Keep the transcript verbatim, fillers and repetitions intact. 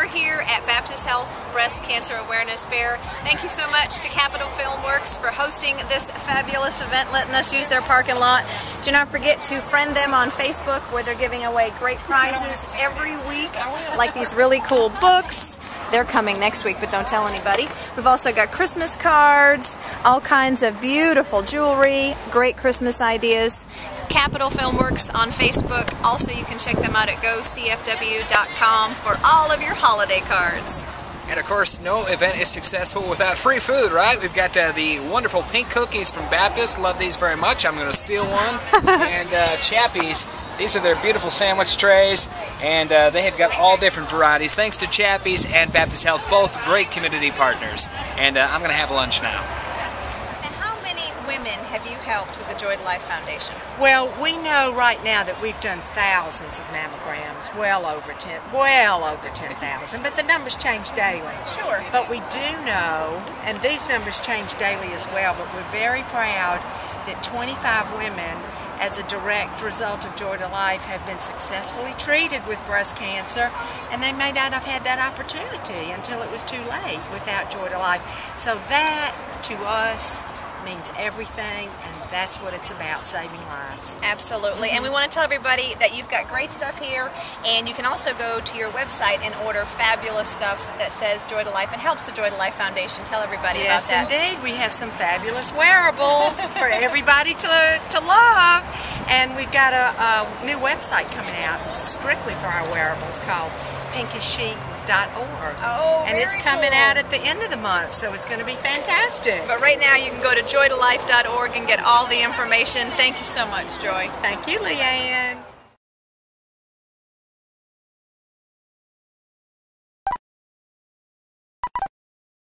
We're here at Baptist Health Breast Cancer Awareness Fair. Thank you so much to Capitol Filmworks for hosting this fabulous event, letting us use their parking lot. Do not forget to friend them on Facebook, where they're giving away great prizes every week, like these really cool books. They're coming next week, but don't tell anybody. We've also got Christmas cards, all kinds of beautiful jewelry, great Christmas ideas. Capitol Filmworks on Facebook. Also, you can check them out at go c f w dot com for all of your holiday cards. And of course, no event is successful without free food, right? We've got uh, the wonderful pink cookies from Baptist. Love these very much. I'm going to steal one. and uh, Chappies. These are their beautiful sandwich trays, and uh, they have got all different varieties. Thanks to Chappies and Baptist Health, both great community partners. And uh, I'm going to have lunch now. Women have you helped with the Joy to Life Foundation? Well, we know right now that we've done thousands of mammograms, well over ten, well over ten thousand. But the numbers change daily. Sure. But we do know, and these numbers change daily as well. But we're very proud that twenty-five women, as a direct result of Joy to Life, have been successfully treated with breast cancer, and they may not have had that opportunity until it was too late without Joy to Life. So that, to us, means everything, and that's what it's about, saving lives. Absolutely. Mm-hmm. And we want to tell everybody that you've got great stuff here, and you can also go to your website and order fabulous stuff that says Joy to Life and helps the Joy to Life Foundation. Tell everybody yes, about that. Yes, indeed. We have some fabulous wearables for everybody to, to love, and we've got a, a new website coming out strictly for our wearables called Pinkish Chic. Oh, and it's coming cool. out at the end of the month, so it's going to be fantastic. But right now you can go to joy to life dot org and get all the information. Thank you so much, Joy. Thank you, Leanne.